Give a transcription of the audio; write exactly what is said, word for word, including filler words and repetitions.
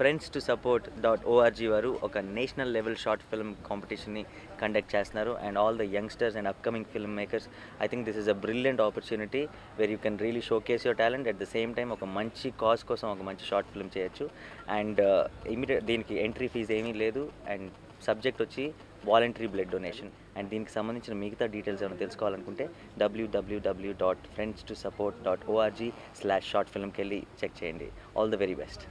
friends to support dot org వారు ఒక national level short film కాంపిటీషన్ని కండక్ట్ చేస్తున్నారు and all the youngsters and upcoming film makers I think this is a brilliant opportunity where you can really showcase your talent at the same time ఒక మంచి cause కోసం ఒక మంచి short film చేయొచ్చు and immediate దీనికి entry fee ఏమీ లేదు and subject వచ్చి వాలంటరీ బ్లడ్ డొనేషన్ అండ్ దీనికి సంబంధించిన మిగతా డీటెయిల్స్ ఏమైనా తెలుసుకోవాలనుకుంటే W W W dot friends to support dot org slash short ఫిల్మ్కి వెళ్ళి చెక్ చేయండి. All the very best.